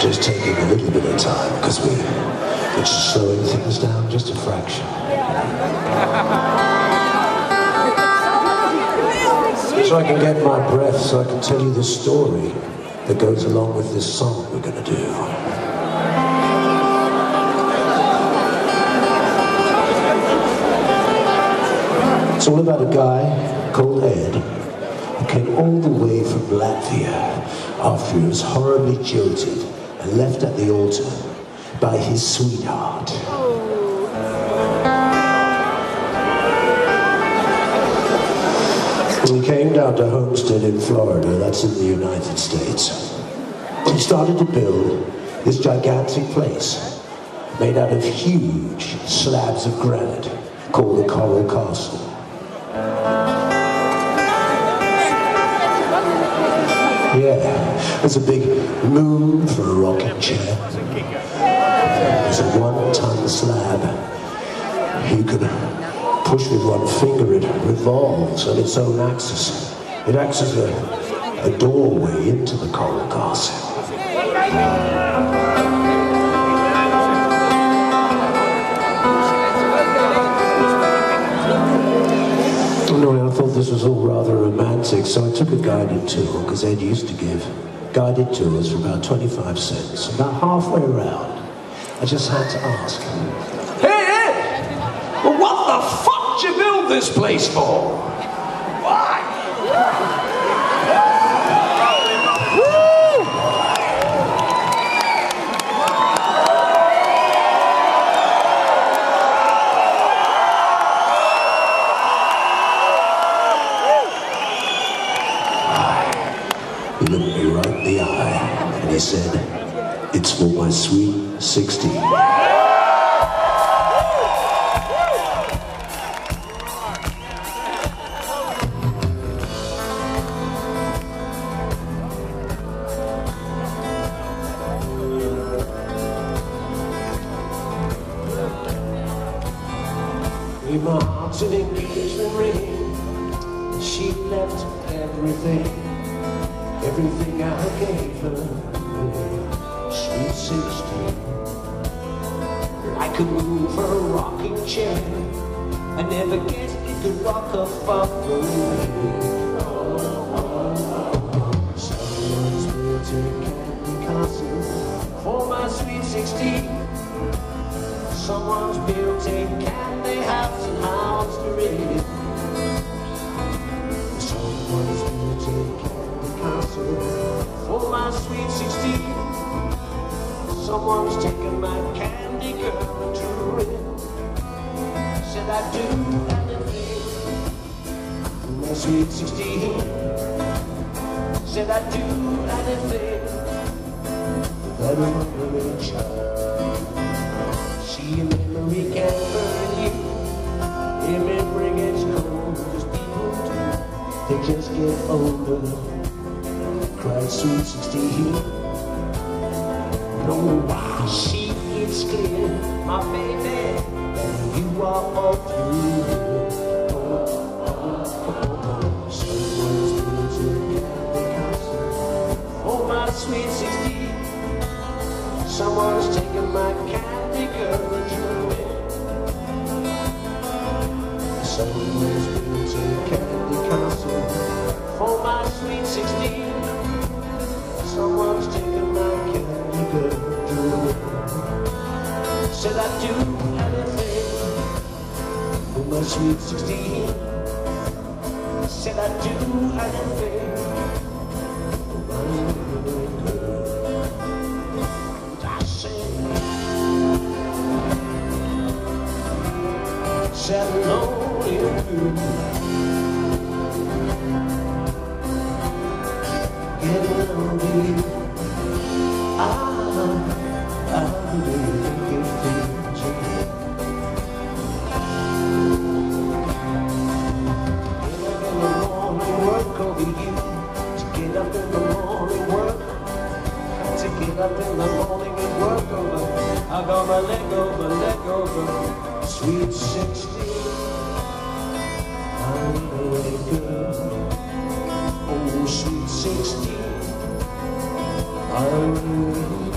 I'm just taking a little bit of time because we're slowing things down just a fraction. So I can get my breath, so I can tell you the story that goes along with this song we're going to do. It's all about a guy called Ed who came all the way from Latvia after he was horribly jilted and left at the altar by his sweetheart. Oh. He came down to Homestead in Florida, that's in the United States. He started to build this gigantic place made out of huge slabs of granite called the Coral Castle. Yeah, there's a big moon for a rocking chair. There's a 1-ton slab. You can push with one finger, it revolves on its own axis. It acts as a doorway into the Coral Castle. I thought this was all rather romantic, so I took a guided tour, because Ed used to give guided tours for about 25 cents. About halfway around, I just had to ask, "Hey Ed, well, what the fuck did you build this place for? Why?" He said, "It's for my Sweet 16. We marked an engagement ring. She left everything, everything I gave her. Sweet 16. I could move her rocking chair. I never guessed it could rock her far away. Someone's built a castle for my Sweet 16. Someone's built a candy house and house to read. Someone's built a candy castle for my Sweet 16. Someone's taken my candy girl to ruin. Said I'd do anything, my Sweet 16. Said I'd do anything, but I don't know a child. See, a memory can't burn you. A memory gets cold, because people do. They just get older. Cry, Sweet 16. Oh, wow. See, it's clear, my baby, that you are all through. Someone's built a candy castle for my Sweet 16. Someone's taken my candy girl and drew it. Someone's built a candy castle for my Sweet 16. Someone's taken my candy girl. Said I'd do anything for my Sweet 16. Said I'd do anything for my little girl. And I said, said no, you get lonely. I up in the morning and work over. I got my leg over, Sweet 16. I'm a girl, oh Sweet 16. I'm